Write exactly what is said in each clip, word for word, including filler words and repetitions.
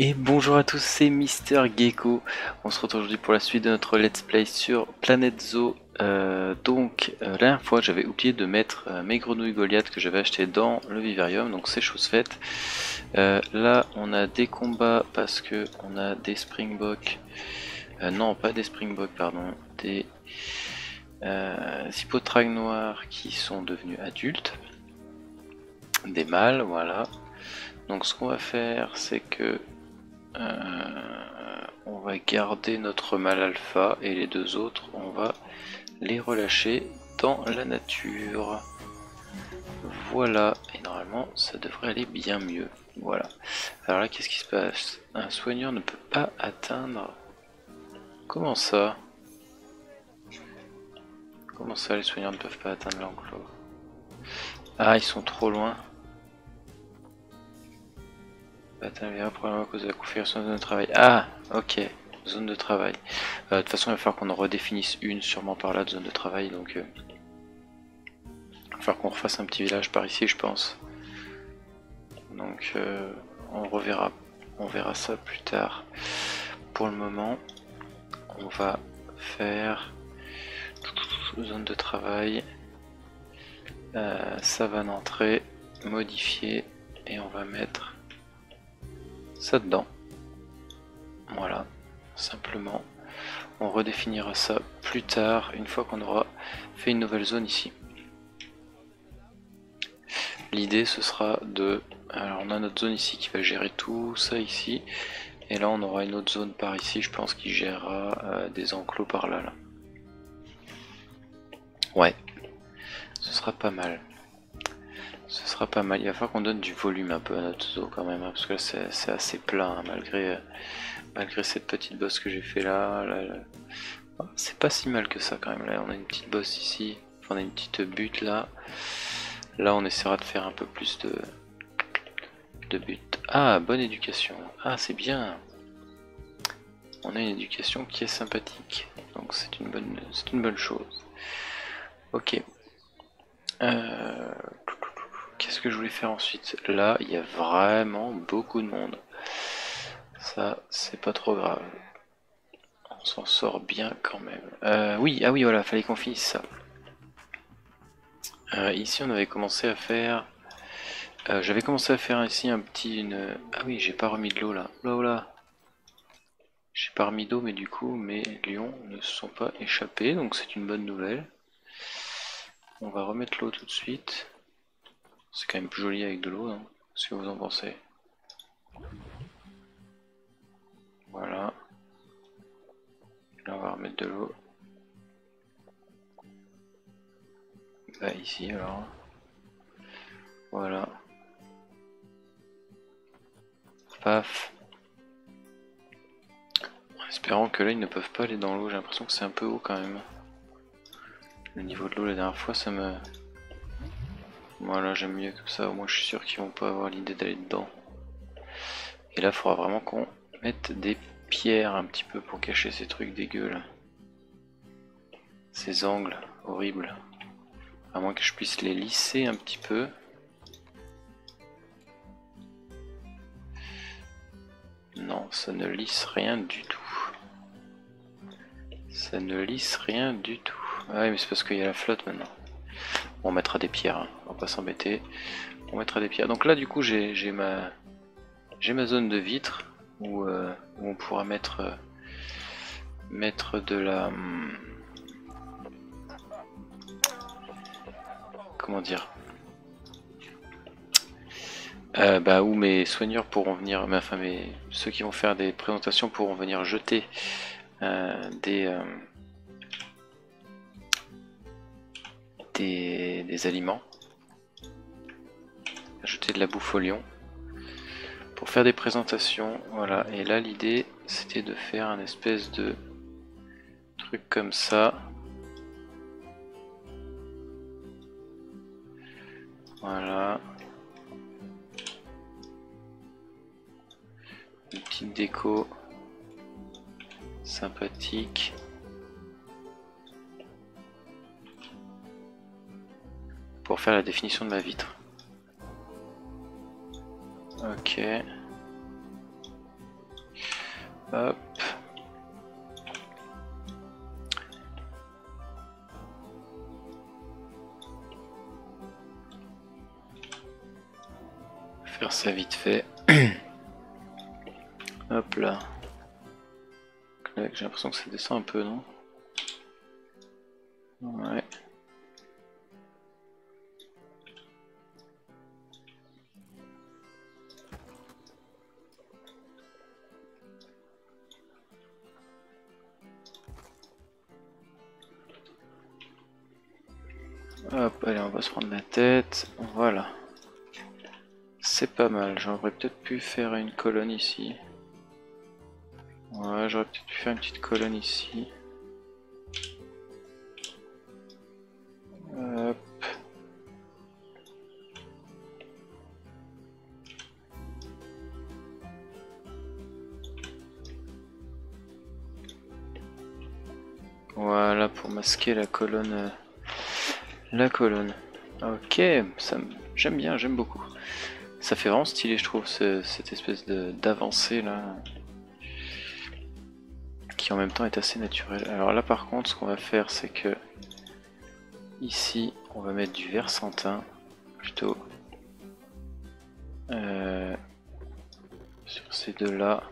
Et bonjour à tous, c'est Mister Gecko. On se retrouve aujourd'hui pour la suite de notre let's play sur Planète Zoo. Euh, donc euh, la dernière fois j'avais oublié de mettre euh, mes grenouilles Goliath que j'avais acheté dans le Vivarium, donc c'est chose faite. Euh, là on a des combats parce que on a des springboks, euh, non pas des springboks pardon, des euh, Sypotrag noirs qui sont devenus adultes, des mâles, voilà. Donc ce qu'on va faire c'est que euh, on va garder notre mâle alpha et les deux autres on va les relâcher dans la nature. Voilà, et normalement ça devrait aller bien mieux. Voilà, alors là qu'est-ce qui se passe? Un soigneur ne peut pas atteindre. Comment ça? Comment ça les soigneurs ne peuvent pas atteindre l'enclos? Ah, ils sont trop loin. Atteindre les problèmes à cause de la configuration de zone de travail. Ah, ok. Zone de travail. Euh, de toute façon, il va falloir qu'on en redéfinisse une, sûrement par là, de zone de travail. Donc, euh, il va falloir qu'on refasse un petit village par ici, je pense. Donc, euh, on reverra, on verra ça plus tard. Pour le moment, on va faire zone de travail, euh, savane entrée, modifier, et on va mettre ça dedans. Voilà. Simplement on redéfinira ça plus tard une fois qu'on aura fait une nouvelle zone ici. L'idée ce sera de, alors on a notre zone ici qui va gérer tout ça ici, et là on aura une autre zone par ici je pense qui gérera euh, des enclos par là, là. Ouais, ce sera pas mal, ce sera pas mal. Il va falloir qu'on donne du volume un peu à notre zoo quand même, hein, parce que là c'est assez plat, hein, malgré euh, malgré cette petite bosse que j'ai fait là, là, là. C'est pas si mal que ça quand même. Là on a une petite bosse ici, enfin, on a une petite butte là. Là on essaiera de faire un peu plus de, de butte. Ah, bonne éducation. Ah, c'est bien. On a une éducation qui est sympathique. Donc c'est une bonne, c'est une bonne chose. Ok. Euh... Qu'est-ce que je voulais faire ensuite? Là il y a vraiment beaucoup de monde. Ça, c'est pas trop grave. On s'en sort bien quand même. Euh, oui, ah oui, voilà, fallait qu'on finisse ça. Euh, ici, on avait commencé à faire... Euh, J'avais commencé à faire ici un petit... Une... Ah oui, j'ai pas remis de l'eau là. Là, là. J'ai pas remis d'eau, mais du coup, mes lions ne se sont pas échappés. Donc, c'est une bonne nouvelle. On va remettre l'eau tout de suite. C'est quand même plus joli avec de l'eau, hein, si vous en pensez. Voilà, là on va remettre de l'eau, là ici alors, voilà, paf, en espérant que là ils ne peuvent pas aller dans l'eau, j'ai l'impression que c'est un peu haut quand même, le niveau de l'eau la dernière fois ça me... Voilà, j'aime mieux comme ça, au moins je suis sûr qu'ils vont pas avoir l'idée d'aller dedans, et là il faudra vraiment qu'on... mettre des pierres un petit peu pour cacher ces trucs dégueux là. Ces angles horribles. À moins que je puisse les lisser un petit peu. Non, ça ne lisse rien du tout. Ça ne lisse rien du tout. Ah oui, mais c'est parce qu'il y a la flotte maintenant. Bon, on mettra des pierres, hein. On va pas s'embêter. On mettra des pierres. Donc là du coup j'ai j'ai ma... j'ai ma zone de vitre. Où, euh, où on pourra mettre euh, mettre de la hum, comment dire euh, bah où mes soigneurs pourront venir, mais enfin mes, ceux qui vont faire des présentations pourront venir jeter euh, des, euh, des des aliments, jeter de la bouffe aux lions pour faire des présentations, voilà. Et là l'idée c'était de faire un espèce de truc comme ça, voilà, une petite déco sympathique, pour faire la définition de ma vitre. Ok. Hop. Faire ça vite fait. Hop là. J'ai l'impression que ça descend un peu, non? Ouais. Hop, allez, on va se prendre la tête. Voilà. C'est pas mal. J'aurais peut-être pu faire une colonne ici. Ouais, j'aurais peut-être pu faire une petite colonne ici. Hop. Voilà, pour masquer la colonne. La colonne. Ok, ça j'aime bien, j'aime beaucoup. Ça fait vraiment stylé, je trouve, ce, cette espèce d'avancée là. Qui en même temps est assez naturelle. Alors là par contre, ce qu'on va faire, c'est que ici, on va mettre du versantin plutôt euh, sur ces deux là.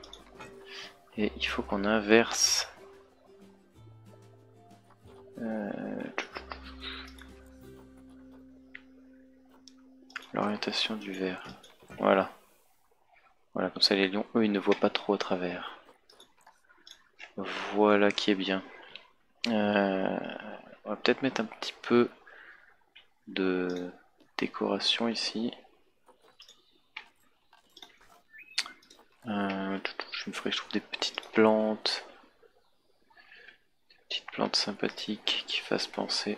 Et il faut qu'on inverse. Euh, L'orientation du verre. Voilà. Voilà, comme ça les lions, eux, ils ne voient pas trop à travers. Voilà qui est bien. Euh, on va peut-être mettre un petit peu de décoration ici. Euh, je me ferai, je trouve, des petites plantes. Des petites plantes sympathiques qui fassent penser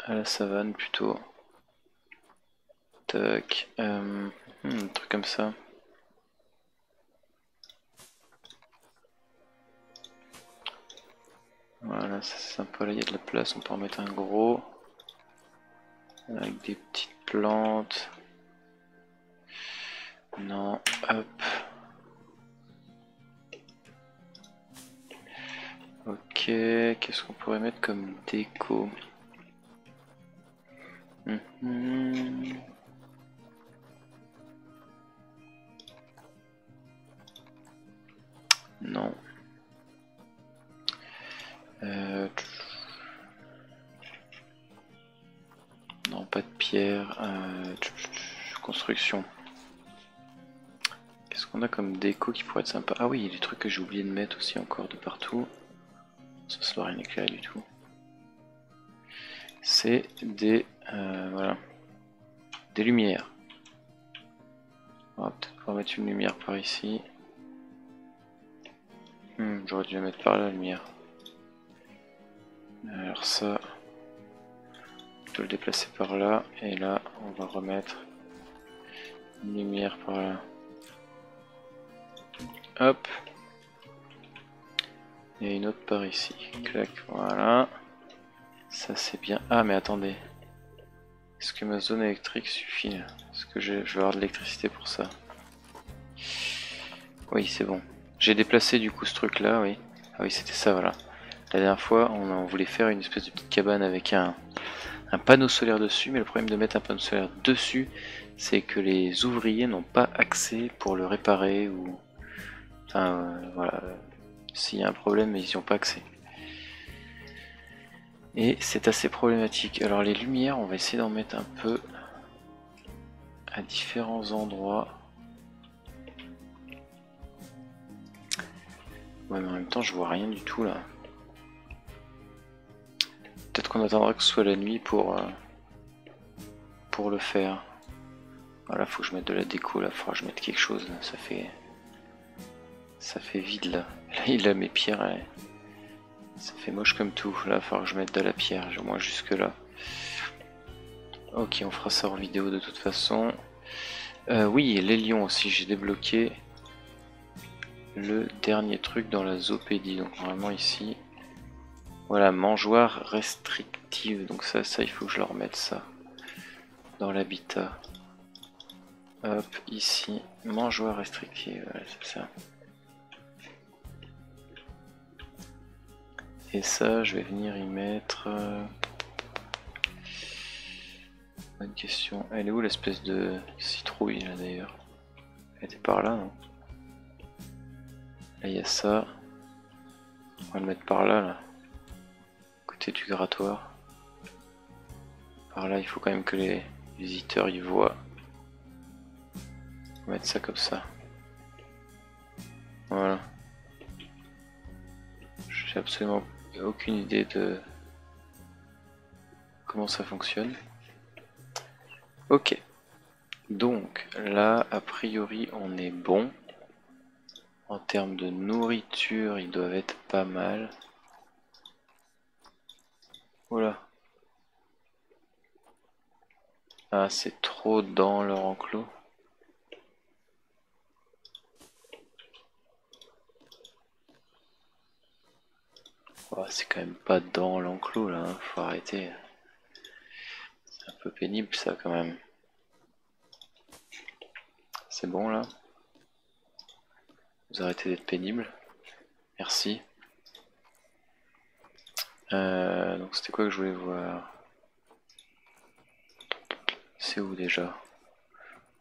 à la savane plutôt. Tac, euh, un truc comme ça. Voilà, c'est sympa, là il y a de la place, on peut en mettre un gros. Avec des petites plantes. Non, hop. Ok, qu'est-ce qu'on pourrait mettre comme déco? Mm-hmm. Non. Euh... Non, pas de pierre. Euh... Construction. Qu'est-ce qu'on a comme déco qui pourrait être sympa? Ah oui, les trucs que j'ai oublié de mettre aussi encore de partout. Ça se voit rien éclairé du tout. C'est des... Euh, voilà. Des lumières. On va peut-être pouvoir mettre une lumière par ici. Hmm, j'aurais dû la mettre par là, la lumière. Alors ça, je dois le déplacer par là, et là on va remettre une lumière par là. Hop. Et une autre par ici. Clac, voilà. Ça c'est bien. Ah mais attendez. Est-ce que ma zone électrique suffit? Est-ce que je, je vais avoir de l'électricité pour ça? Oui, c'est bon. J'ai déplacé du coup ce truc là, oui. Ah oui, c'était ça, voilà. La dernière fois, on, on voulait faire une espèce de petite cabane avec un, un panneau solaire dessus, mais le problème de mettre un panneau solaire dessus, c'est que les ouvriers n'ont pas accès pour le réparer ou... Enfin, euh, voilà. S'il y a un problème, ils n'y ont pas accès. Et c'est assez problématique. Alors les lumières, on va essayer d'en mettre un peu à différents endroits. Ouais, mais en même temps, je vois rien du tout là. Peut-être qu'on attendra que ce soit la nuit pour, euh, pour le faire. Voilà, faut que je mette de la déco là, faudra que je mette quelque chose là. Ça fait. Ça fait vide là. Là, il a mes pierres. Là. Ça fait moche comme tout. Là, faudra que je mette de la pierre, au moins jusque là. Ok, on fera ça en vidéo de toute façon. Euh, oui, les lions aussi, j'ai débloqué. Le dernier truc dans la zoopédie, donc vraiment ici, voilà, mangeoire restrictive, donc ça, ça il faut que je leur remette ça dans l'habitat. Hop, ici, mangeoire restrictive, voilà, c'est ça. Et ça, je vais venir y mettre... Bonne question. Elle est où l'espèce de citrouille là d'ailleurs? Elle était par là, non? Là il y a ça. On va le mettre par là, là. Côté du grattoir. Par là, il faut quand même que les visiteurs y voient. On va mettre ça comme ça. Voilà. J'ai absolument aucune idée de comment ça fonctionne. Ok. Donc là, a priori, on est bon. En termes de nourriture, ils doivent être pas mal. Voilà. Ah, c'est trop dans leur enclos. Oh, c'est quand même pas dans l'enclos là, hein. Faut arrêter. C'est un peu pénible ça quand même. C'est bon là? Vous arrêtez d'être pénible. Merci. Euh, donc c'était quoi que je voulais voir? C'est où déjà?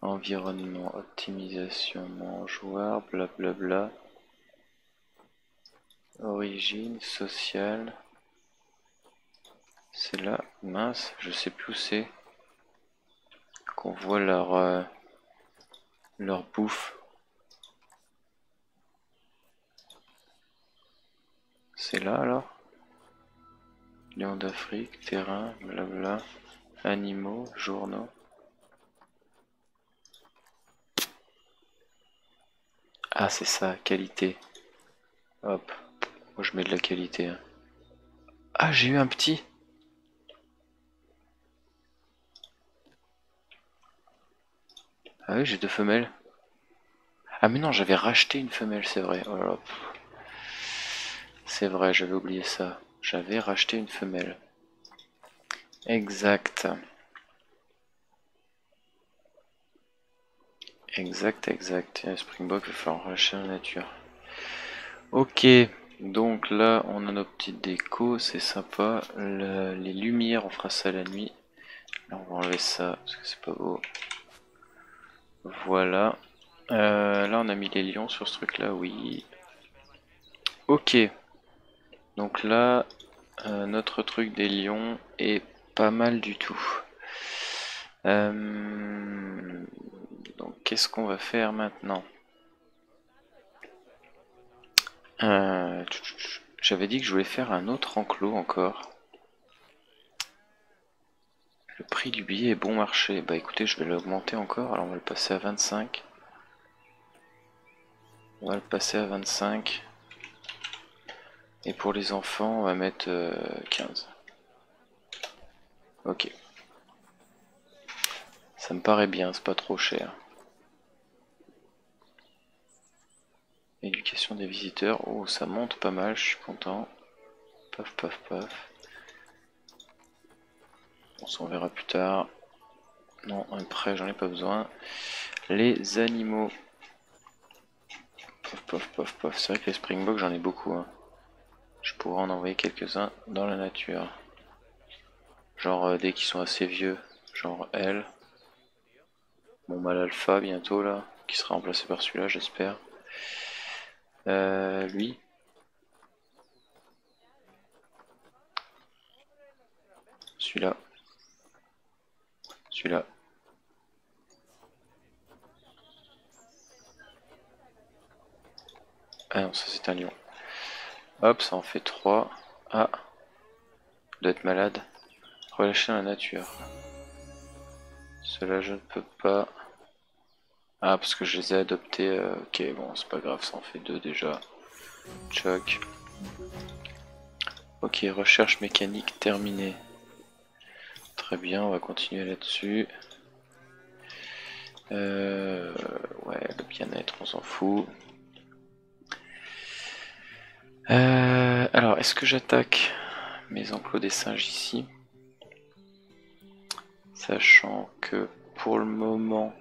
Environnement, optimisation, mangeoire, blablabla. Origine, sociale. C'est là, mince, je sais plus où c'est. Qu'on voit leur, euh, leur bouffe. C'est là alors? Lion d'Afrique, terrain, blabla. Animaux, journaux. Ah, c'est ça, qualité. Hop. Moi, je mets de la qualité. Ah, j'ai eu un petit. Ah oui, j'ai deux femelles. Ah mais non, j'avais racheté une femelle, c'est vrai. Oh là là. C'est vrai, j'avais oublié ça. J'avais racheté une femelle. Exact. Exact, exact. Et Springbok, il va falloir racheter en nature. Ok. Donc là, on a nos petites décos, c'est sympa. Le, les lumières, on fera ça la nuit. Là, on va enlever ça, parce que c'est pas beau. Voilà. Euh, là, on a mis les lions sur ce truc-là, oui. Ok. Donc là, euh, notre truc des lions est pas mal du tout. Euh, donc, qu'est-ce qu'on va faire maintenant ? Euh, j'avais dit que je voulais faire un autre enclos encore. Le prix du billet est bon marché. Bah écoutez, je vais l'augmenter encore. Alors on va le passer à vingt-cinq. On va le passer à vingt-cinq. Et pour les enfants, on va mettre euh, quinze. Ok. Ça me paraît bien, c'est pas trop cher. Éducation des visiteurs, oh ça monte pas mal, je suis content. Paf paf paf. On s'en verra plus tard. Non, un prêt, j'en ai pas besoin. Les animaux. Paf paf paf paf. C'est vrai que les Springboks j'en ai beaucoup. Hein. Je pourrais en envoyer quelques-uns dans la nature. Genre euh, dès qu'ils sont assez vieux. Genre elle. Mon mâle alpha bientôt là. Qui sera remplacé par celui-là, j'espère. Euh, lui. Celui-là. Celui-là. Ah non, ça c'est un lion. Hop, ça en fait trois. Ah. Il doit être malade. Relâcher dans la nature. Cela je ne peux pas... Ah, parce que je les ai adoptés. Euh, ok, bon, c'est pas grave, ça en fait deux déjà. Choc. Ok, recherche mécanique terminée. Très bien, on va continuer là-dessus. Euh, ouais, le bien-être, on s'en fout. Euh, alors, est-ce que j'attaque mes enclos des singes ici? Sachant que pour le moment...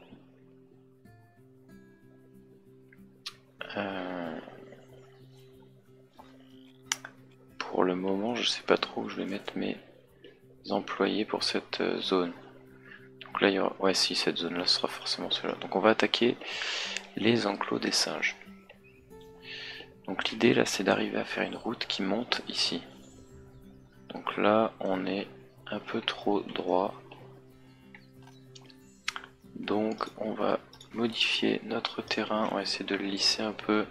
Euh, pour le le moment, je sais pas trop où je vais mettre mes employés pour cette zone. Donc là, il y aura... ouais, si, cette zone-là sera forcément celle-là. Donc on va attaquer les enclos des singes. Donc l'idée, là, c'est d'arriver à faire une route qui monte ici. Donc là, on est un peu trop droit. Donc on va modifier notre terrain, on va essayer de le lisser un peu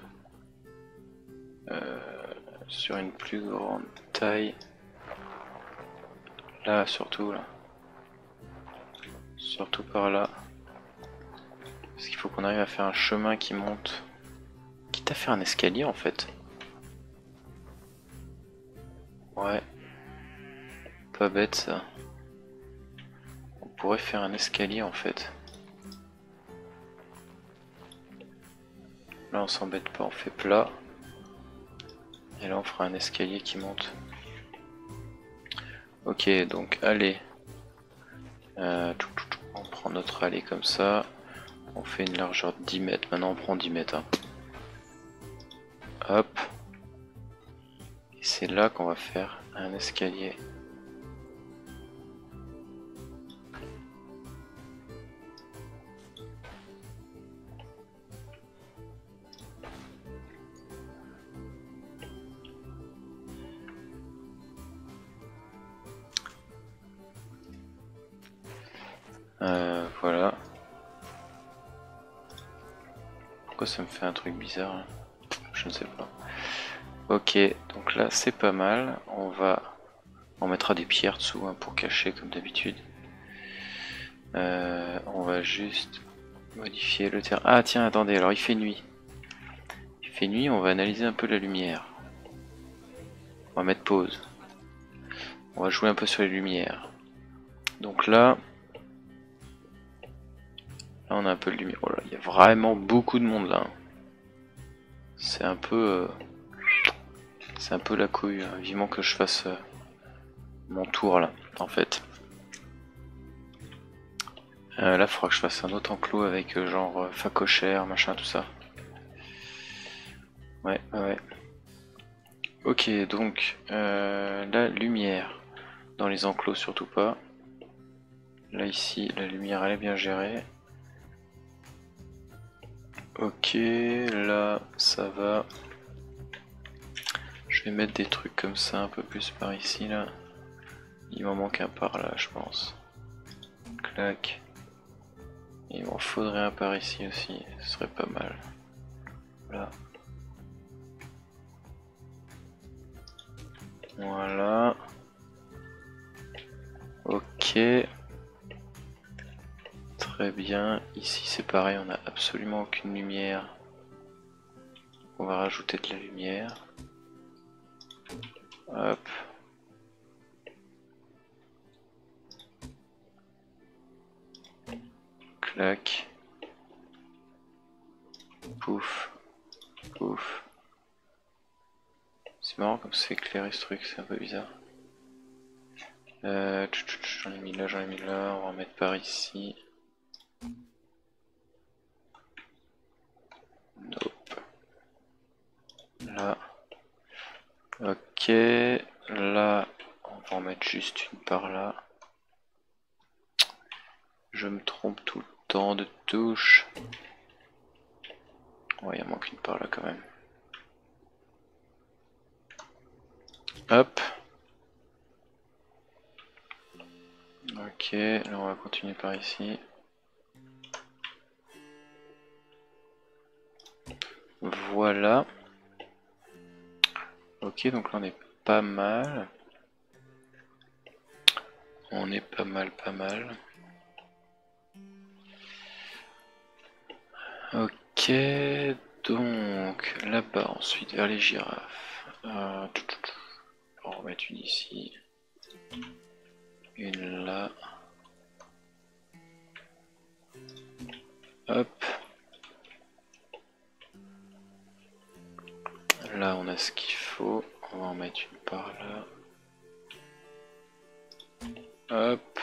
euh, sur une plus grande taille. Là surtout, là. Surtout par là. Parce qu'il faut qu'on arrive à faire un chemin qui monte. Quitte à faire un escalier en fait. Ouais. Pas bête ça. On pourrait faire un escalier en fait. Là on s'embête pas, on fait plat. Et là on fera un escalier qui monte. Ok, donc allez. Euh, on prend notre allée comme ça. On fait une largeur de dix mètres. Maintenant on prend dix mètres. Hein. Hop. Et c'est là qu'on va faire un escalier. Euh, voilà. Pourquoi ça me fait un truc bizarre hein? Je ne sais pas. Ok, donc là c'est pas mal. On va... On mettra des pierres dessous hein, pour cacher comme d'habitude. Euh, on va juste modifier le terrain. Ah tiens, attendez, alors il fait nuit. Il fait nuit, on va analyser un peu la lumière. On va mettre pause. On va jouer un peu sur les lumières. Donc là... Là on a un peu de lumière, oh là, il y a vraiment beaucoup de monde là. C'est un peu... Euh, c'est un peu la couille, hein. Vivement que je fasse euh, mon tour là, en fait. Euh, là il faudra que je fasse un autre enclos avec euh, genre euh, facochère, machin, tout ça. Ouais, ouais. Ok, donc euh, la lumière dans les enclos surtout pas. Là ici, la lumière elle est bien gérée. Ok, là ça va. Je vais mettre des trucs comme ça un peu plus par ici là. Il m'en manque un par là je pense. Clac. Il m'en faudrait un par ici aussi, ce serait pas mal. Voilà. Voilà. Ok. Très bien, ici c'est pareil, on n'a absolument aucune lumière. On va rajouter de la lumière. Hop. Clac. Pouf. Pouf. C'est marrant comme c'est éclairé ce truc, c'est un peu bizarre. Euh, j'en ai mis là, j'en ai mis là, on va en mettre par ici. Nope. Là. Ok. Là, on va en mettre juste une par là. Je me trompe tout le temps de touche. Ouais, il en manque une par là quand même. Hop. Ok, là on va continuer par ici. Voilà. Ok, donc là on est pas mal. On est pas mal, pas mal. Ok, donc là-bas ensuite vers les girafes. Euh, on va en mettre une ici. Une là. Hop. Là on a ce qu'il faut, on va en mettre une par là. Hop.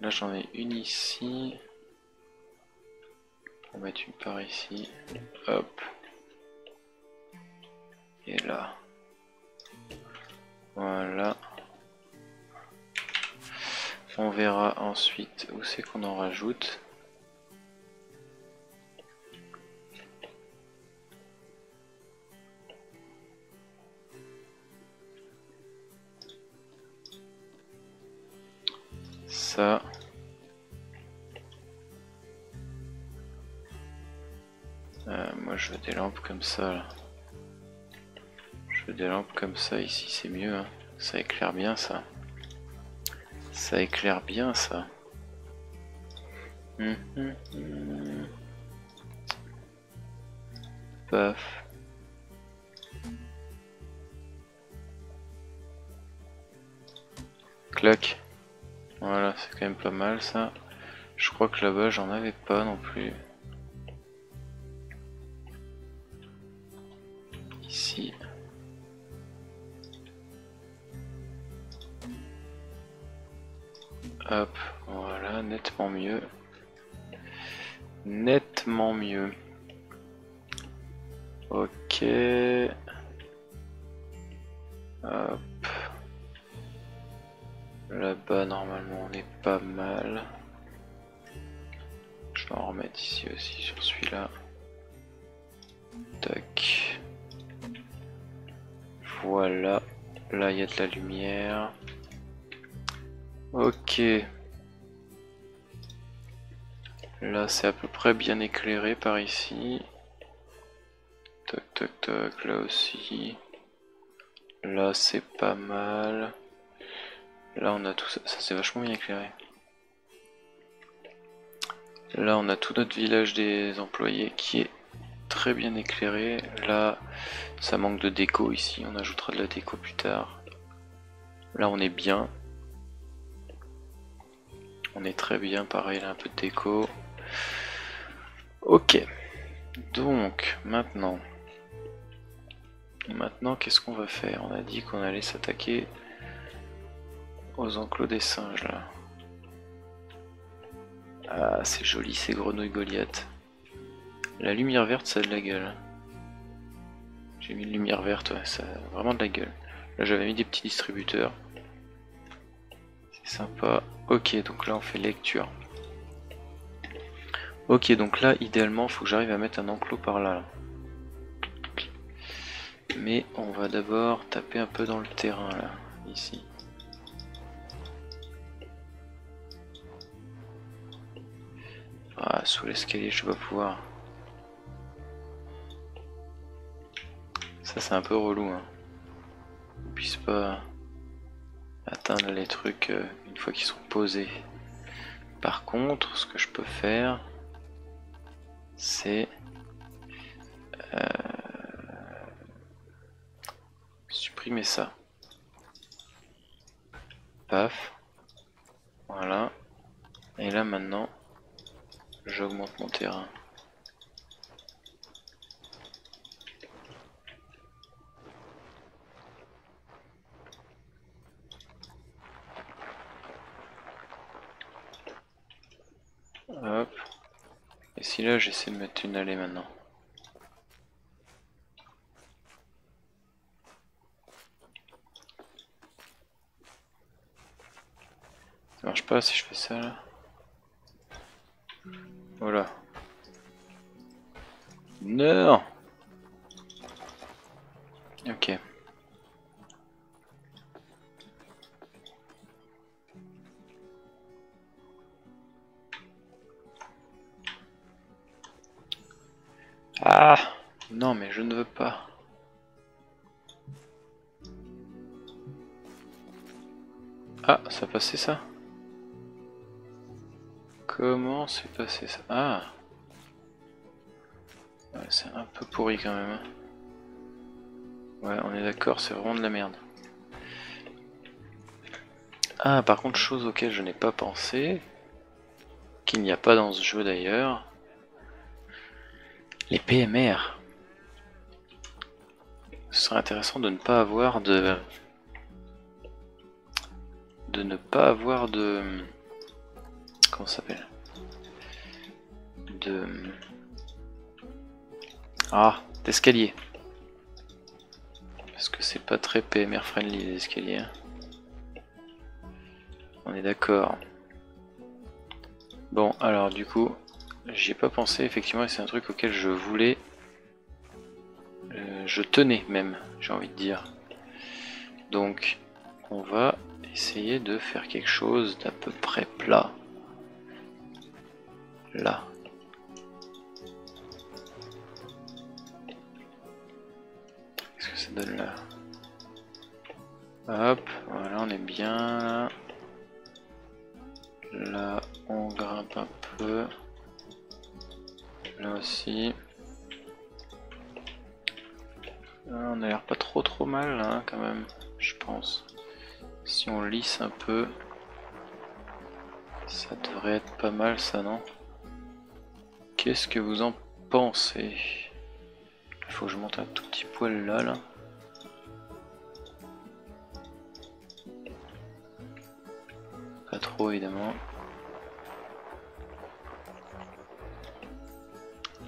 Là j'en ai une ici. On va mettre une par ici. Hop. Et là. Voilà. On verra ensuite où c'est qu'on en rajoute. Ça. Euh, moi je veux des lampes comme ça là. Je veux des lampes comme ça ici, c'est mieux hein. Ça éclaire bien ça. Ça éclaire bien ça. Mmh, mmh, mmh. Paf. Clac. Voilà, c'est quand même pas mal ça. Je crois que là-bas j'en avais pas non plus. Ici. Hop, voilà, nettement mieux. Nettement mieux. Ok. Hop. Là-bas, normalement, on est pas mal. Je vais en remettre ici aussi, sur celui-là. Tac. Voilà. Là, il y a de la lumière. Ok. Là, c'est à peu près bien éclairé par ici. Toc, toc, toc. Là aussi. Là, c'est pas mal. Là, on a tout ça. Ça, c'est vachement bien éclairé. Là, on a tout notre village des employés qui est très bien éclairé. Là, ça manque de déco ici. On ajoutera de la déco plus tard. Là, on est bien. On est très bien, pareil, là, un peu de déco. Ok. Donc, maintenant... Maintenant, qu'est-ce qu'on va faire? On a dit qu'on allait s'attaquer aux enclos des singes, là. Ah, c'est joli, ces grenouilles Goliath. La lumière verte, ça a de la gueule. J'ai mis une lumière verte, ouais, ça a vraiment de la gueule. Là, j'avais mis des petits distributeurs. C'est sympa. Ok, donc là on fait lecture. Ok, donc là idéalement faut que j'arrive à mettre un enclos par là, là. Mais on va d'abord taper un peu dans le terrain là, ici. Ah, sous l'escalier je vais pas pouvoir. Ça c'est un peu relou hein. On puisse pas atteindre les trucs une fois qu'ils sont posés. Par contre, ce que je peux faire, c'est euh, supprimer ça. Paf. Voilà. Et là maintenant, j'augmente mon terrain. Hop. Et si là j'essaie de mettre une allée maintenant. Ça marche pas si je fais ça là. Voilà. Non. Ok. Ah non mais je ne veux pas. Ah ça passait ça. Comment c'est passé ça? Ah ouais, c'est un peu pourri quand même. Ouais on est d'accord, c'est vraiment de la merde. Ah par contre chose auquel je n'ai pas pensé, qu'il n'y a pas dans ce jeu d'ailleurs. Les P M R. Ce serait intéressant de ne pas avoir de... De ne pas avoir de... Comment ça s'appelle? De... Ah, d'escalier. Parce que c'est pas très P M R friendly les escaliers. On est d'accord. Bon, alors du coup, j'y ai pas pensé, effectivement, c'est un truc auquel je voulais... Euh, je tenais même, j'ai envie de dire. Donc, on va essayer de faire quelque chose d'à peu près plat. Là. Qu'est-ce que ça donne là? Hop, voilà, on est bien là. Là, on grimpe un peu. Là aussi. Là, on a l'air pas trop trop mal hein, quand même, je pense. Si on lisse un peu, ça devrait être pas mal ça, non? Qu'est-ce que vous en pensez? Il faut que je monte un tout petit poil là, là. Pas trop évidemment.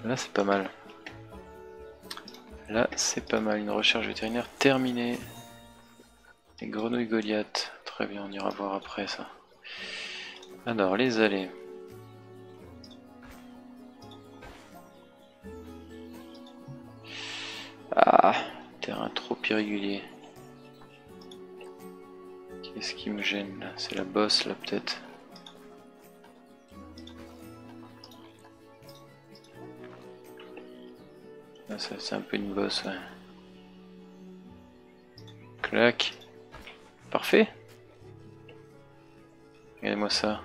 Là c'est pas mal. Là c'est pas mal. Une recherche vétérinaire terminée. Les grenouilles Goliath. Très bien, on ira voir après ça. Alors les allées. Ah, terrain trop irrégulier. Qu'est-ce qui me gêne là? C'est la bosse là peut-être. Là ça c'est un peu une bosse ouais. Clac. Parfait. Regardez-moi ça.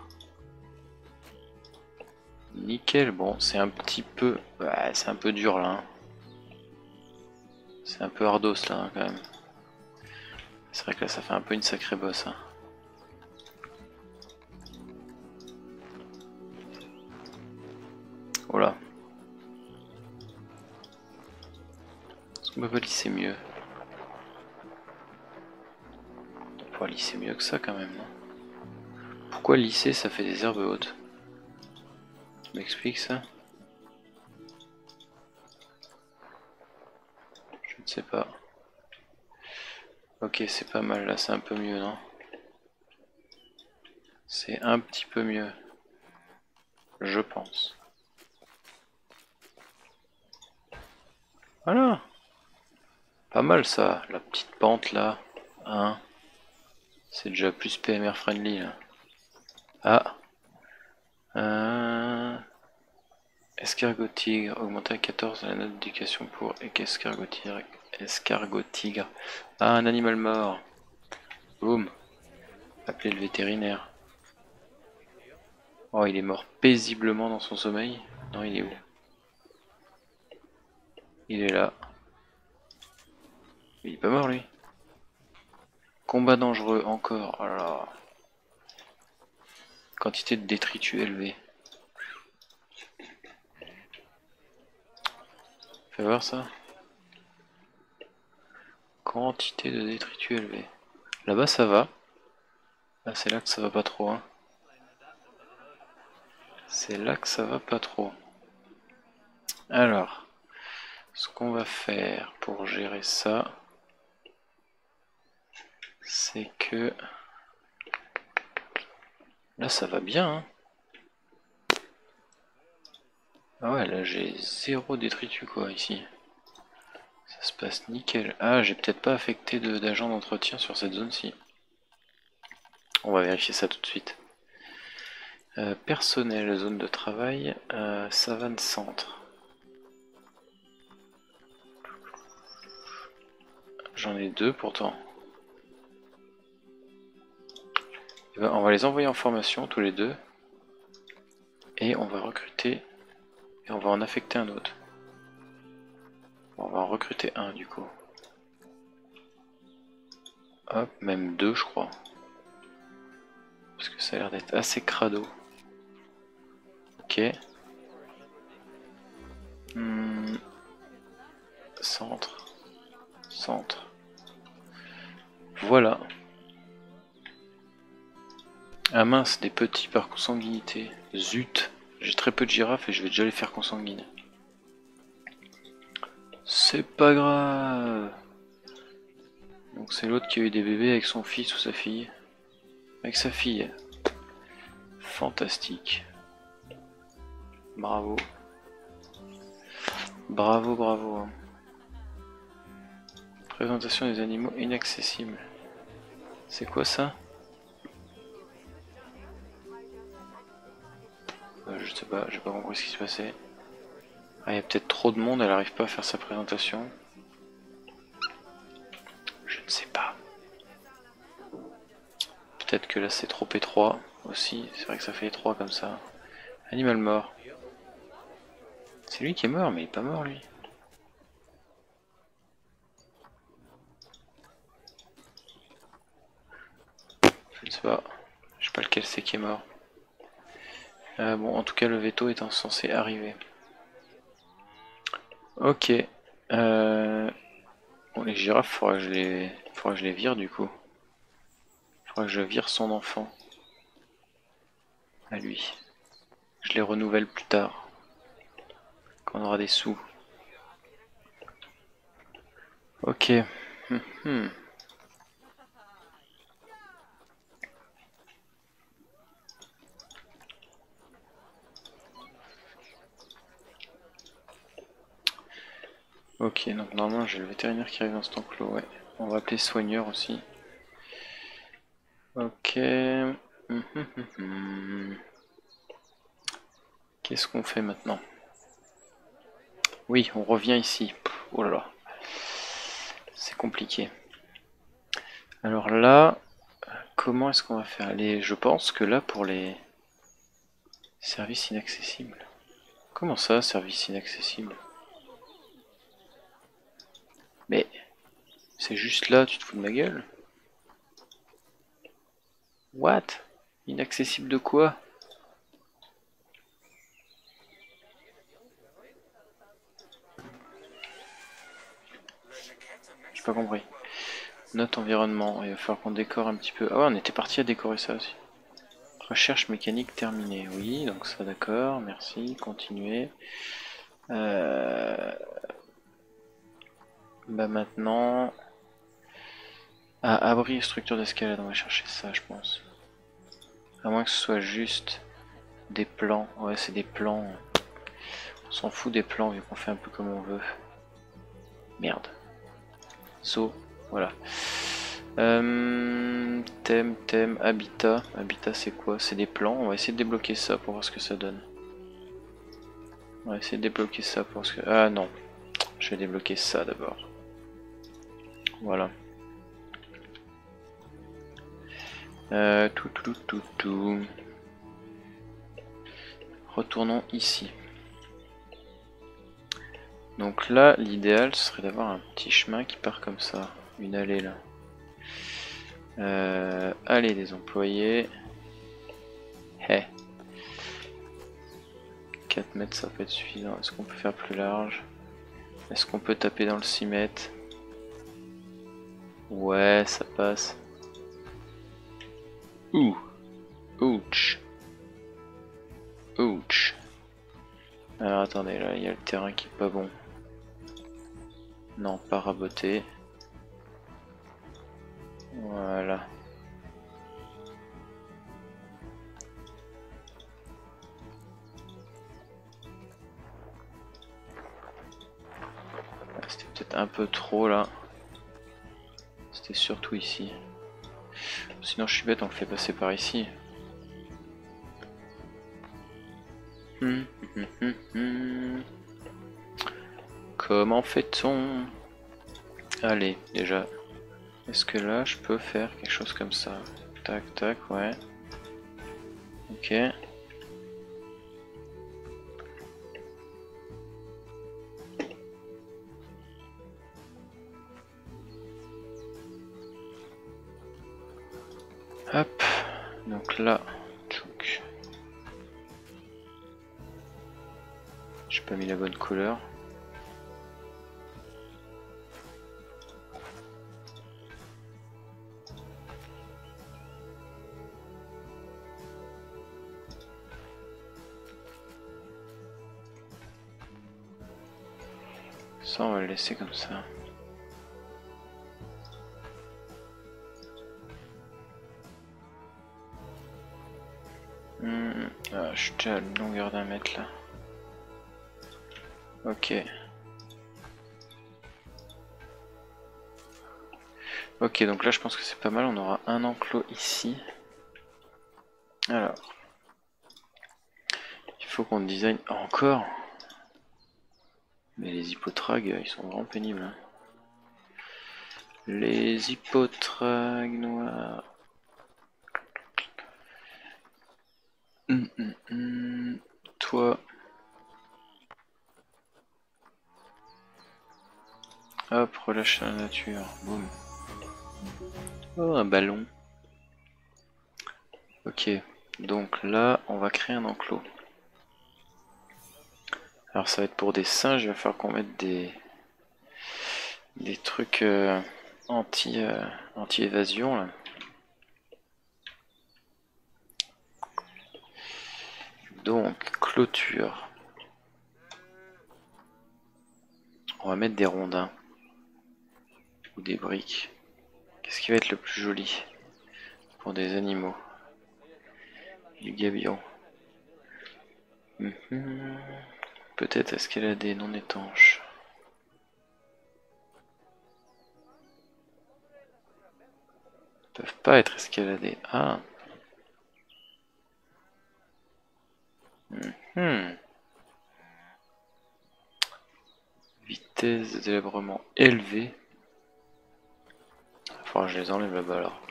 Nickel, bon c'est un petit peu... Bah, c'est un peu dur là. Hein. C'est un peu ardos là hein, quand même. C'est vrai que là ça fait un peu une sacrée bosse. Hein. Oh là. Est-ce qu'on peut pas lisser mieux? On peut lisser mieux que ça quand même. Non? Pourquoi lisser ça fait des herbes hautes? Tu m'expliques ça? Je ne sais pas. Ok, c'est pas mal là, c'est un peu mieux, non? C'est un petit peu mieux, je pense. Voilà. Pas mal ça, la petite pente là, hein? C'est déjà plus P M R friendly là. Ah. Euh... Escargot tigre, augmenté à quatorze la note d'éducation pour escargot tigre. Escargot tigre. Ah, un animal mort. Boum. Appelez le vétérinaire. Oh, il est mort paisiblement dans son sommeil. Non, il est où? Il est là. Il est pas mort lui. Combat dangereux encore. Oh là là. Quantité de détritus élevée. Fais voir ça. Quantité de détritus élevée. Là-bas ça va. Là c'est là que ça va pas trop. Hein. C'est là que ça va pas trop. Alors, ce qu'on va faire pour gérer ça, c'est que... Là ça va bien. Hein. Ah ouais, là j'ai zéro détritus quoi ici. Ça se passe nickel. Ah, j'ai peut-être pas affecté d'agent de, d'entretien sur cette zone-ci. On va vérifier ça tout de suite. Euh, personnel, zone de travail, euh, savane centre. J'en ai deux pourtant. Et ben, on va les envoyer en formation tous les deux. Et on va recruter. Et on va en affecter un autre. On va en recruter un du coup. Hop, même deux je crois. Parce que ça a l'air d'être assez crado. Ok. Hmm. Centre. Centre. Voilà. Ah mince, des petits par consanguinité. Zut. J'ai très peu de girafes et je vais déjà les faire consanguiner. C'est pas grave. Donc c'est l'autre qui a eu des bébés avec son fils ou sa fille. Avec sa fille. Fantastique. Bravo. Bravo, bravo. Présentation des animaux inaccessibles. C'est quoi ça? euh, Je sais pas, j'ai pas compris ce qui se passait. Ah, il y a peut-être trop de monde, elle n'arrive pas à faire sa présentation. Je ne sais pas. Peut-être que là c'est trop étroit aussi. C'est vrai que ça fait étroit comme ça. Animal mort. C'est lui qui est mort, mais il n'est pas mort lui. Je ne sais pas. Je sais pas lequel c'est qui est mort. Euh, bon, en tout cas, le veto est censé arriver. Ok. Euh... Bon, les girafes, faudra que je les, faudra que je les vire du coup. Faudra que je vire son enfant. À lui. Je les renouvelle plus tard. On aura des sous. Ok. Hum, hum. Ok, donc normalement j'ai le vétérinaire qui arrive dans cet enclos. Ouais. On va appeler soigneur aussi. Ok. Hum, hum, hum, hum. Qu'est-ce qu'on fait maintenant? Oui, on revient ici. Oh là là. C'est compliqué. Alors là, comment est-ce qu'on va faire les... Je pense que là, pour les services inaccessibles. Comment ça, service inaccessible? Mais c'est juste là, tu te fous de ma gueule? What? Inaccessible de quoi? Pas compris. Note environnement, il va falloir qu'on décore un petit peu. Ah ouais, on était parti à décorer ça aussi. Recherche mécanique terminée, oui, donc ça d'accord, merci, continuer. Euh... Bah maintenant... Ah, abri et structure d'escalade, on va chercher ça je pense. À moins que ce soit juste des plans, ouais c'est des plans. On s'en fout des plans vu qu'on fait un peu comme on veut. Merde. So, voilà. Euh, thème, thème, habitat. Habitat, c'est quoi? C'est des plans. On va essayer de débloquer ça pour voir ce que ça donne. On va essayer de débloquer ça pour voir ce que... Ah non. Je vais débloquer ça d'abord. Voilà. Euh, tout, tout, tout, tout. Retournons ici. Donc là, l'idéal serait d'avoir un petit chemin qui part comme ça, une allée là. Euh, allée des employés. Hey. quatre mètres ça peut être suffisant. Est-ce qu'on peut faire plus large? Est-ce qu'on peut taper dans le six mètres? Ouais, ça passe. Ouh. Ouch. Ouch. Alors attendez, là il y a le terrain qui est pas bon. Non, pas raboté. Voilà. C'était peut-être un peu trop là. C'était surtout ici. Sinon je suis bête, on le fait passer par ici. Hmm, hmm, hmm, hmm. Comment fait-on? Allez, déjà. Est-ce que là, je peux faire quelque chose comme ça? Tac, tac, ouais. Ok. Hop. Donc là... J'ai pas mis la bonne couleur. Ça on va le laisser comme ça. Ah, je suis à la longueur d'un mètre là. Ok. Ok, donc là je pense que c'est pas mal, on aura un enclos ici. Alors. Il faut qu'on design encore. Mais les Sypotrag, ils sont vraiment pénibles. Hein. Les Sypotrag noirs. Mmh, mmh, mmh. Toi. Hop, relâche la nature. Boum. Oh, un ballon. Ok, donc là, on va créer un enclos. Alors ça va être pour des singes, il va falloir qu'on mette des des trucs euh, anti euh, anti-évasion là. Donc clôture. On va mettre des rondins ou des briques. Qu'est-ce qui va être le plus joli pour des animaux? Du gabion. Mm-hmm. Peut-être est-ce qu'elle a des non étanches. Ils peuvent pas être escaladés. Ah. Mm-hmm. Vitesse d'élabrement élevée. Il va falloir que je les enlève là-bas alors.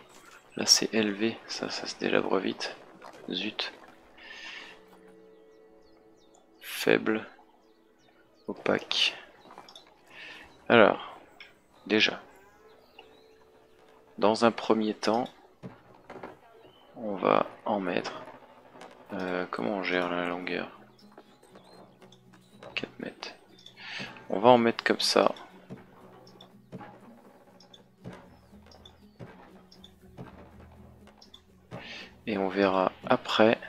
Là c'est élevé, ça, ça se délabre vite. Zut. Faible. Opaque. Alors, déjà, dans un premier temps, on va en mettre. Euh, comment on gère la longueur? quatre mètres. On va en mettre comme ça. Et on verra après.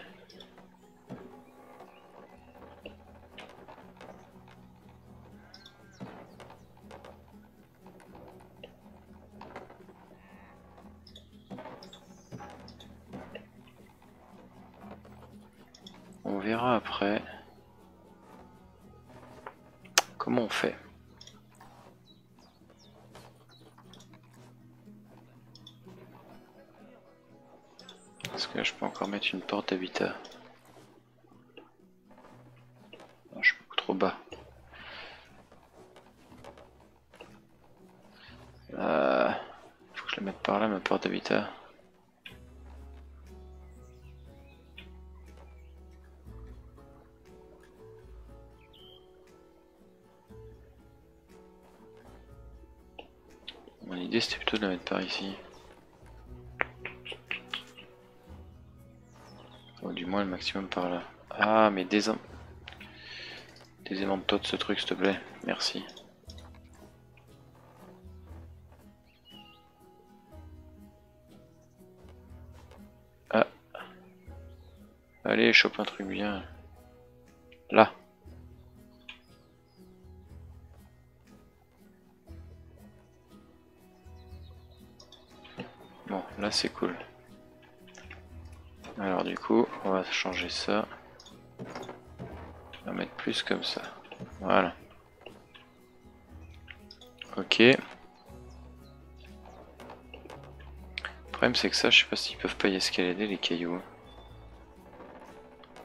Une porte d'habitat. Je suis beaucoup trop bas. Euh, faut que je la mette par là, ma porte d'habitat. Mon idée c'était plutôt de la mettre par ici. Le maximum par là. Ah mais des des éléments de toi de ce truc s'il te plaît, merci. Ah allez, chope un truc bien là. Bon là c'est cool. Alors du coup, on va changer ça. On va mettre plus comme ça. Voilà. Ok. Le problème c'est que ça, je sais pas s'ils peuvent pas y escalader les cailloux.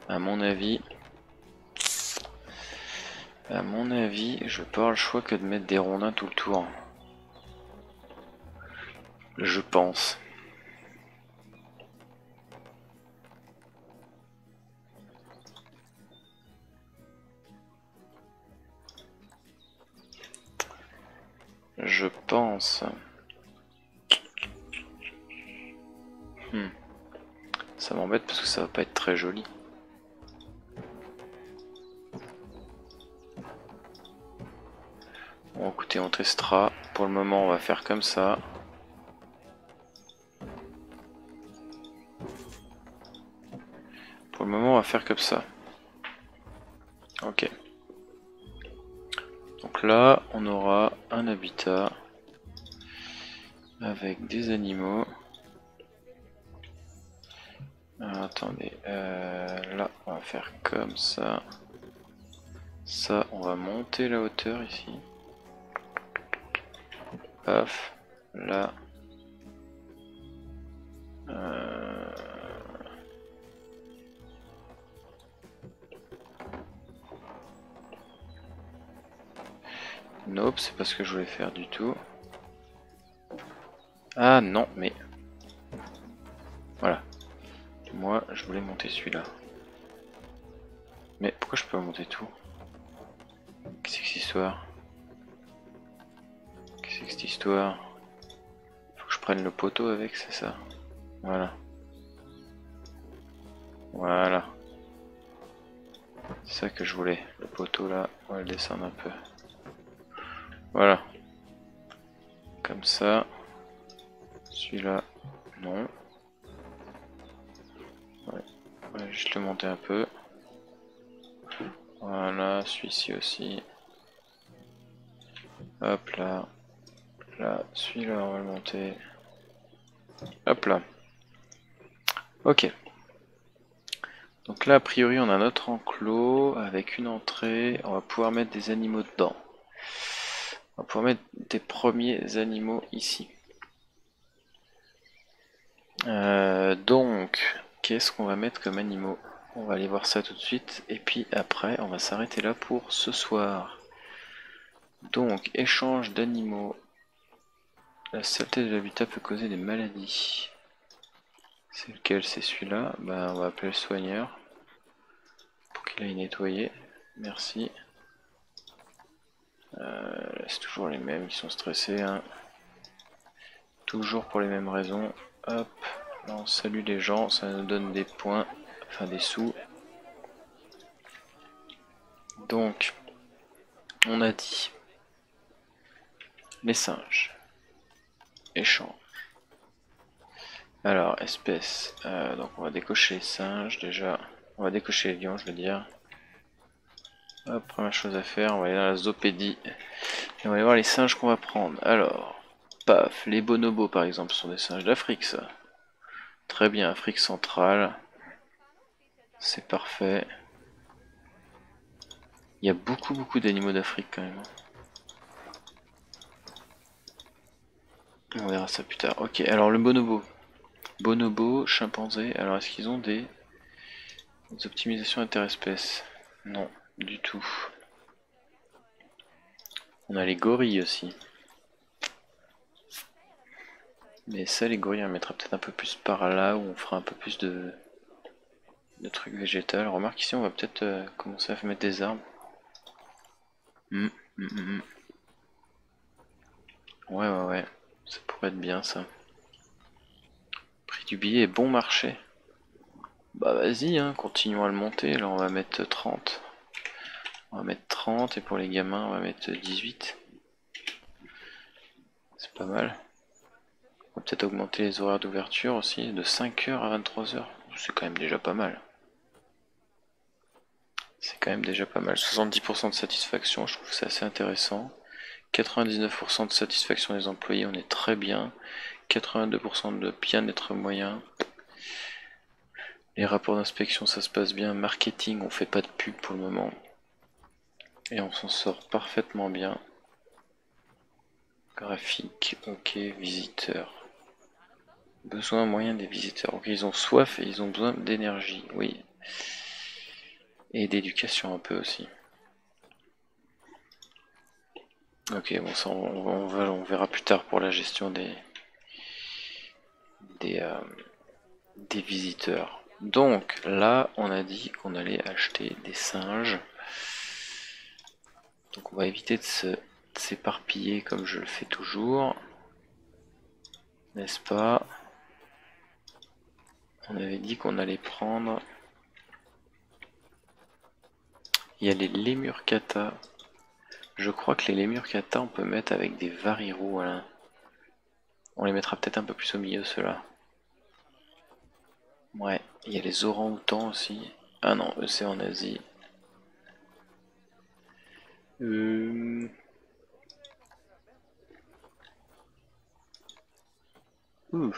À mon avis... À mon avis, je vais pas avoir le choix que de mettre des rondins tout le tour. Je pense. Je pense. Hmm. Ça m'embête parce que ça va pas être très joli. Bon écoutez, on testera. Pour le moment on va faire comme ça. Pour le moment on va faire comme ça. Ok. Donc là, on aura un habitat avec des animaux. Alors, attendez, euh, là, va faire comme ça. Ça, on va monter la hauteur ici. Paf, là. Euh... Nope, c'est pas ce que je voulais faire du tout. Ah non, mais... Voilà. Moi, je voulais monter celui-là. Mais pourquoi je peux monter tout? Qu'est-ce que c'est que cette histoire? Qu'est-ce que c'est que cette histoire? Faut que je prenne le poteau avec, c'est ça? Voilà. Voilà. C'est ça que je voulais. Le poteau là, on va le descendre un peu. Voilà. Comme ça. Celui-là, non. Ouais. On va juste le monter un peu. Voilà, celui-ci aussi. Hop là. Là, celui-là, on va le monter. Hop là. Ok. Donc là, a priori, on a notre enclos avec une entrée. On va pouvoir mettre des animaux dedans. On va pouvoir mettre des premiers animaux ici. Euh, donc, qu'est-ce qu'on va mettre comme animaux? On va aller voir ça tout de suite. Et puis après, on va s'arrêter là pour ce soir. Donc, échange d'animaux. La saleté de l'habitat peut causer des maladies. C'est lequel? C'est celui-là. Ben, on va appeler le soigneur pour qu'il aille nettoyer. Merci. Euh, c'est toujours les mêmes, ils sont stressés, hein. Toujours pour les mêmes raisons. Hop, là on salue les gens, ça nous donne des points, enfin des sous. Donc, on a dit les singes. Échange. Alors, espèces. Euh, donc, on va décocher singes déjà. On va décocher les lions, je veux dire. Hop, première chose à faire, on va aller dans la zoopédie. Et on va aller voir les singes qu'on va prendre. Alors, paf, les bonobos par exemple sont des singes d'Afrique, ça. Très bien, Afrique centrale. C'est parfait. Il y a beaucoup, beaucoup d'animaux d'Afrique quand même. On verra ça plus tard. Ok, alors le bonobo. Bonobo, chimpanzé. Alors, est-ce qu'ils ont des, des optimisations interespèces? Non. Du tout. On a les gorilles aussi. Mais ça, les gorilles, on mettra peut-être un peu plus par là, où on fera un peu plus de, de trucs végétales. Remarque ici, on va peut-être euh, commencer à mettre des arbres. Mmh, mmh, mmh. Ouais, ouais, ouais. Ça pourrait être bien, ça. Prix du billet est bon marché. Bah vas-y, hein, continuons à le monter. Là, on va mettre trente. On va mettre trente et pour les gamins on va mettre dix-huit. C'est pas mal. On va peut-être augmenter les horaires d'ouverture aussi de cinq heures à vingt-trois heures. C'est quand même déjà pas mal. C'est quand même déjà pas mal. soixante-dix pour cent de satisfaction, je trouve ça assez intéressant. quatre-vingt-dix-neuf pour cent de satisfaction des employés, on est très bien. quatre-vingt-deux pour cent de bien-être moyen. Les rapports d'inspection, ça se passe bien. Marketing, on fait pas de pub pour le moment. Et on s'en sort parfaitement bien. Graphique, ok, visiteurs. Besoin moyen des visiteurs. Ok, ils ont soif et ils ont besoin d'énergie, oui. Et d'éducation un peu aussi. Ok, bon ça on, on, va, on verra plus tard pour la gestion des, des, euh, des visiteurs. Donc là on a dit qu'on allait acheter des singes. Donc on va éviter de s'éparpiller comme je le fais toujours, n'est-ce pas? On avait dit qu'on allait prendre... Il y a les lémurcata. Je crois que les lémurcata on peut mettre avec des varirous, voilà. On les mettra peut-être un peu plus au milieu ceux-là. Ouais, il y a les orang-outans aussi. Ah non, eux c'est en Asie. Euh... Ouh.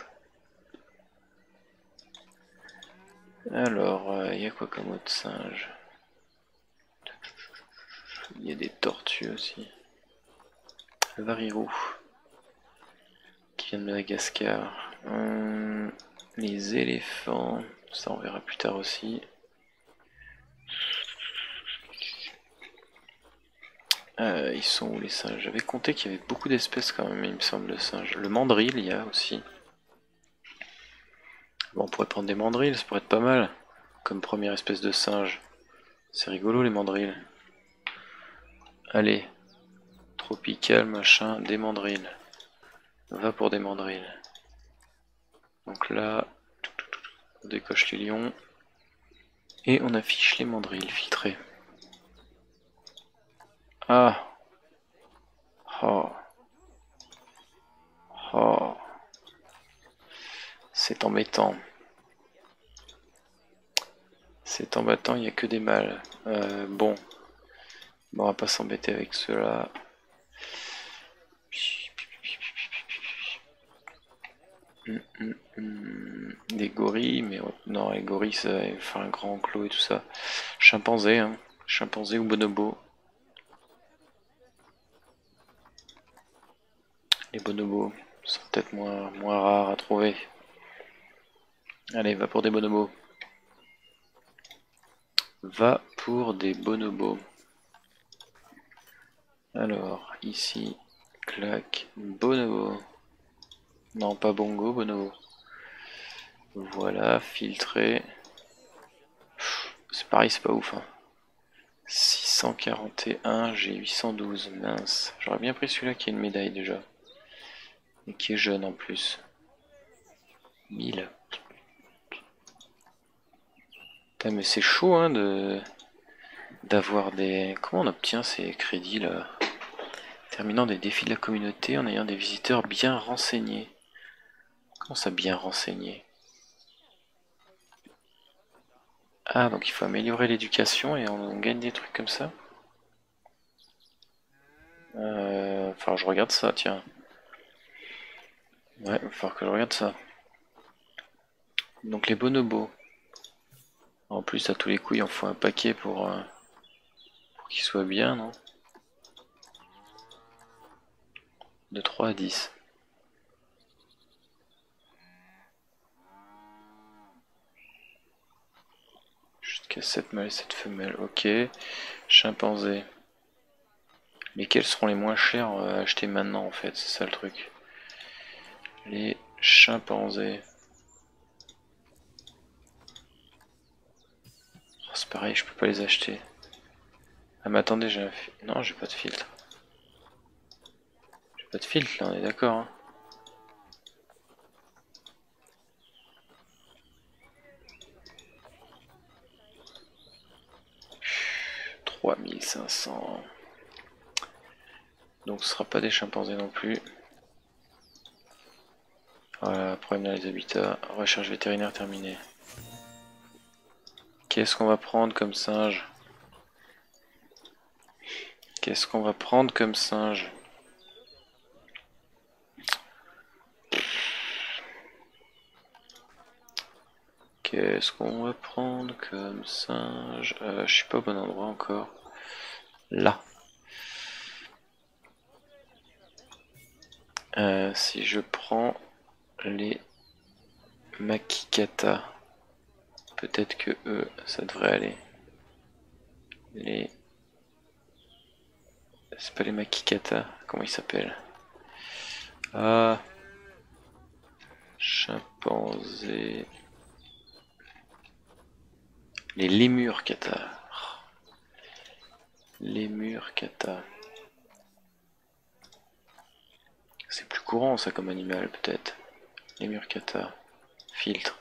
Alors, il euh, y a quoi comme autre singe? Il y a des tortues aussi. Le varirou, qui vient de Madagascar. Hum, les éléphants, ça on verra plus tard aussi. Euh, ils sont où les singes? J'avais compté qu'il y avait beaucoup d'espèces quand même, il me semble, de singes. Le mandrill, il y a aussi. Bon, on pourrait prendre des mandrills, ça pourrait être pas mal. Comme première espèce de singe. C'est rigolo les mandrills. Allez. Tropical, machin, des mandrills. On va pour des mandrills. Donc là, on décoche les lions. Et on affiche les mandrills filtrés. Ah. Oh. Oh. C'est embêtant. C'est embêtant, il n'y a que des mâles. Euh, bon. Bon, on va pas s'embêter avec cela. Mm, mm, mm. Des gorilles, mais non, les gorilles, ça va faire un grand enclos et tout ça. Chimpanzé, hein. Chimpanzé ou bonobo. Les bonobos sont peut-être moins, moins rares à trouver. Allez, va pour des bonobos. Va pour des bonobos. Alors, ici, clac, bonobo. Non, pas bongo, bonobo. Voilà, filtré. C'est pareil, c'est pas ouf. Hein. six cent quarante et un, j'ai huit cent douze, mince. J'aurais bien pris celui-là qui a une médaille déjà. Et qui est jeune en plus. mille. Putain, mais c'est chaud hein de d'avoir des... Comment on obtient ces crédits là? Terminant des défis de la communauté en ayant des visiteurs bien renseignés. Comment ça bien renseigné? Ah donc il faut améliorer l'éducation et on, on gagne des trucs comme ça. Euh, enfin je regarde ça, tiens. Ouais, il va falloir que je regarde ça. Donc les bonobos. En plus, à tous les coups, il en faut un paquet pour, euh, pour qu'ils soient bien, non? De trois à dix. Jusqu'à sept mâles et sept femelles. Ok. Chimpanzés. Mais quels seront les moins chers à acheter maintenant, en fait? C'est ça le truc. Les chimpanzés. Oh, c'est pareil, je peux pas les acheter. Ah mais attendez, j'ai un filtre. Non, j'ai pas de filtre. J'ai pas de filtre là, on est d'accord. Hein. trois mille cinq cents. Donc ce sera pas des chimpanzés non plus. Voilà, problème dans les habitats, recherche vétérinaire terminée. Qu'est-ce qu'on va prendre comme singe? Qu'est-ce qu'on va prendre comme singe? Qu'est-ce qu'on va prendre comme singe? euh, Je suis pas au bon endroit encore. Là. Euh, si je prends... les Makikata, peut-être que eux ça devrait aller. Les c'est pas les Makikata, comment ils s'appellent? Ah, chimpanzés, les lémures kata, lémures kata. C'est plus courant ça comme animal peut-être. Les murkata, filtre.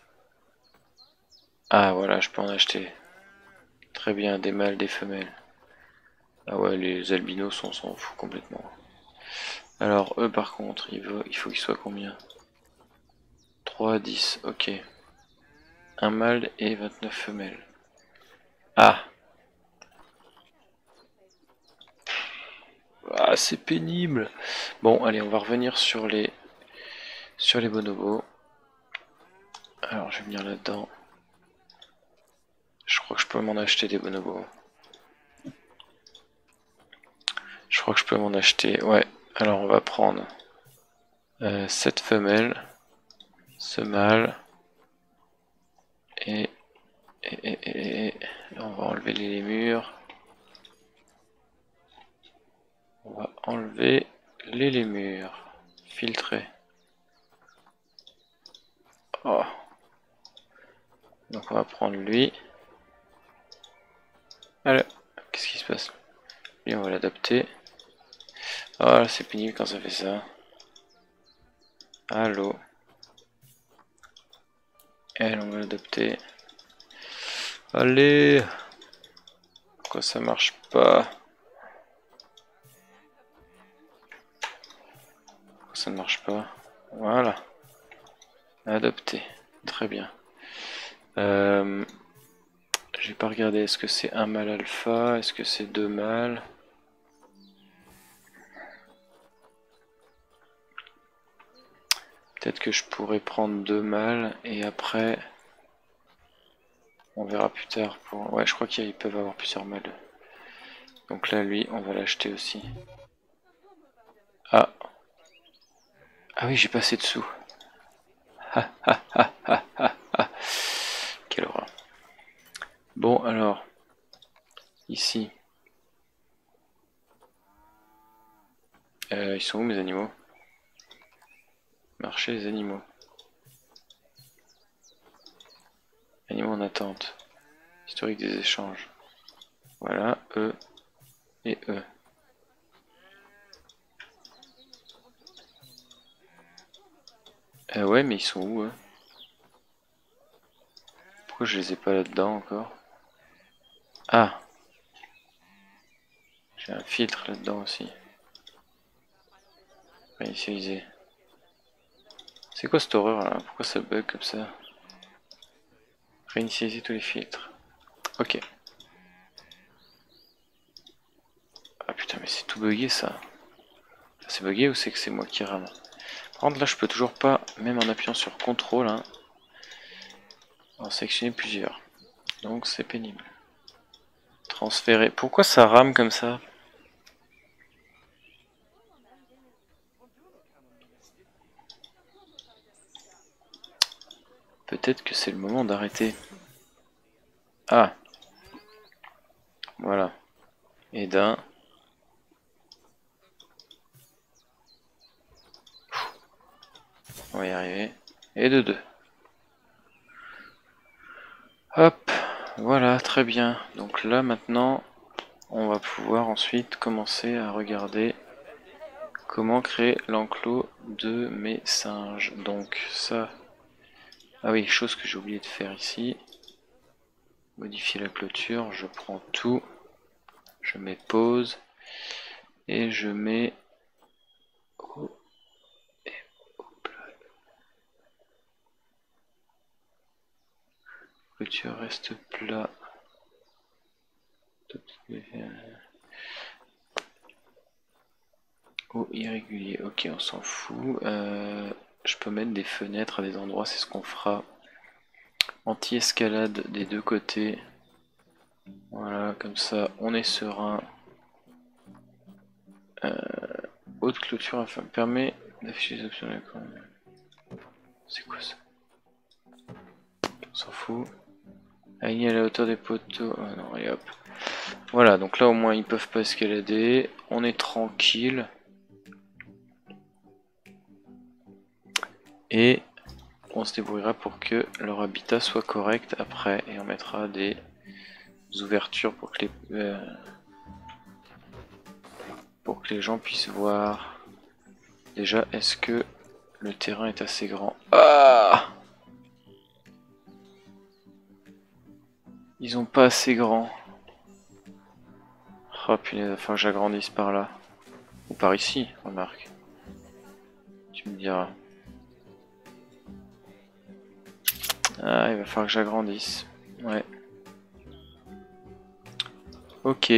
Ah voilà, je peux en acheter. Très bien, des mâles, des femelles. Ah ouais, les albinos, on s'en fout complètement. Alors eux par contre, il faut, il faut qu'ils soient combien? Trois à dix, ok. Un mâle et vingt-neuf femelles. Ah, ah c'est pénible. Bon, allez, on va revenir sur les... sur les bonobos. Alors je vais venir là-dedans. crois que je peux m'en acheter des bonobos. Je crois que je peux m'en acheter. Ouais, alors on va prendre euh, cette femelle, ce mâle, et, et, et, et, et on va enlever les lémures. On va enlever les lémures. Filtrer. Oh. Donc on va prendre lui. Alors, qu'est-ce qui se passe? Lui on va l'adapter. Ah, oh, c'est pénible quand ça fait ça. Allô. Elle, on va l'adapter. Allez. Pourquoi ça marche pas? Pourquoi ça ne marche pas? Voilà. Adopté. Très bien. Euh, j'ai pas regardé. Est-ce que c'est un mâle alpha? Est-ce que c'est deux mâles? Peut-être que je pourrais prendre deux mâles et après on verra plus tard pour... Ouais, je crois qu'ils peuvent avoir plusieurs mâles. Donc là, lui, on va l'acheter aussi. Ah. Ah oui, j'ai passé dessous. Ah, ah, ah, ah, ah, ah. Quelle horreur. Bon, alors, ici. Euh, ils sont où mes animaux? Marché des animaux. Animaux en attente. Historique des échanges. Voilà, eux et eux. Euh ouais, mais ils sont où hein? Pourquoi je les ai pas là-dedans encore? Ah! J'ai un filtre là-dedans aussi. Réinitialiser. C'est quoi cette horreur là? Pourquoi ça bug comme ça? Réinitialiser tous les filtres. Ok. Ah putain mais c'est tout bugué ça. C'est bugué ou c'est que c'est moi qui rame? Par contre là je peux toujours pas, même en appuyant sur contrôle, hein, en sélectionner plusieurs. Donc c'est pénible. Transférer. Pourquoi ça rame comme ça? Peut-être que c'est le moment d'arrêter. Ah. Voilà. Et d'un. On va y arriver. Et de deux. Hop. Voilà, très bien. Donc là, maintenant, on va pouvoir ensuite commencer à regarder comment créer l'enclos de mes singes. Donc ça... Ah oui, chose que j'ai oublié de faire ici. Modifier la clôture, je prends tout, je mets pause, et je mets au, et au blog. Clôture reste plat. Au irrégulier, ok, on s'en fout. Euh... Je peux mettre des fenêtres à des endroits, c'est ce qu'on fera. Anti-escalade des deux côtés. Voilà, comme ça, on est serein. Euh, haute clôture afin permet d'afficher les options. C'est quoi ça? On s'en fout. Aligner à la hauteur des poteaux. Ah non, allez hop. Voilà, donc là au moins ils peuvent pas escalader. On est tranquille. Et on se débrouillera pour que leur habitat soit correct après. Et on mettra des ouvertures pour que les, euh, pour que les gens puissent voir. Déjà, est-ce que le terrain est assez grand? Ah! Ils n'ont pas assez grand. Oh punaise, il va falloir que j'agrandisse par là. Ou par ici, remarque. Tu me diras. Ah, il va falloir que j'agrandisse. Ouais. Ok.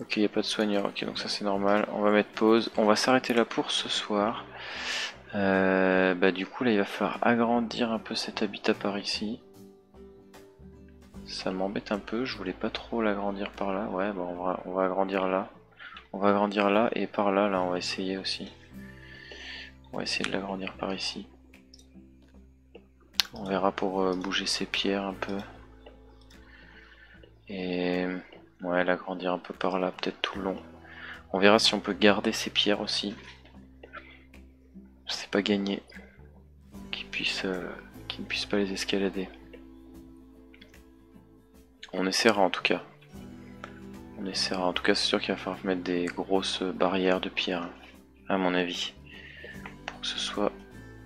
Ok, il n'y a pas de soigneur. Ok, donc ça c'est normal. On va mettre pause. On va s'arrêter là pour ce soir. Euh, bah du coup, là, il va falloir agrandir un peu cet habitat par ici. Ça m'embête un peu, je voulais pas trop l'agrandir par là. Ouais, bah on va, on va agrandir là. On va agrandir là et par là, là on va essayer aussi. On va essayer de l'agrandir par ici. On verra pour euh, bouger ses pierres un peu. Et ouais, l'agrandir un peu par là, peut-être tout le long. On verra si on peut garder ses pierres aussi. C'est pas gagné. Qu'ils puissent, euh, qu'ils ne puissent pas les escalader. On essaiera en tout cas. On essaiera. En tout cas, c'est sûr qu'il va falloir mettre des grosses barrières de pierre, à mon avis. Pour que ce soit.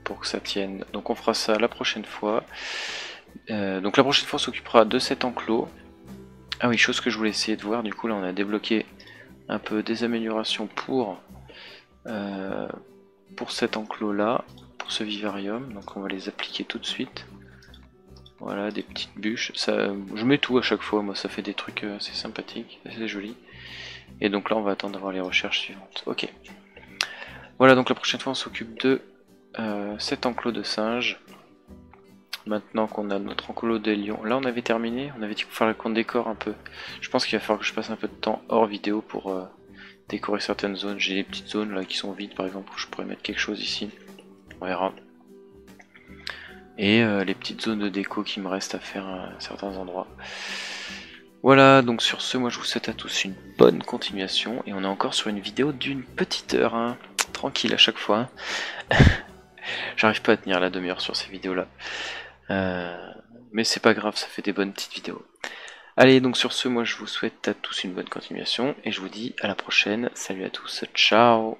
Pour que ça tienne. Donc on fera ça la prochaine fois. Euh, donc la prochaine fois on s'occupera de cet enclos. Ah oui, chose que je voulais essayer de voir, du coup là on a débloqué un peu des améliorations pour, euh, pour cet enclos là, pour ce vivarium. Donc on va les appliquer tout de suite. Voilà, des petites bûches. Ça, je mets tout à chaque fois, moi ça fait des trucs assez sympathiques, assez jolis. Et donc là on va attendre d'avoir les recherches suivantes. Ok. Voilà, donc la prochaine fois on s'occupe de euh, cet enclos de singes. Maintenant qu'on a notre enclos des lions, là on avait terminé, on avait dit qu'il fallait qu'on décore un peu. Je pense qu'il va falloir que je passe un peu de temps hors vidéo pour euh, décorer certaines zones. J'ai des petites zones là qui sont vides par exemple où je pourrais mettre quelque chose ici. On verra. Et euh, les petites zones de déco qui me restent à faire à certains endroits. Voilà, donc sur ce, moi je vous souhaite à tous une bonne continuation. Et on est encore sur une vidéo d'une petite heure, hein. Tranquille à chaque fois. Hein. J'arrive pas à tenir la demi-heure sur ces vidéos-là. Euh, mais c'est pas grave, ça fait des bonnes petites vidéos. Allez, donc sur ce, moi je vous souhaite à tous une bonne continuation. Et je vous dis à la prochaine. Salut à tous, ciao!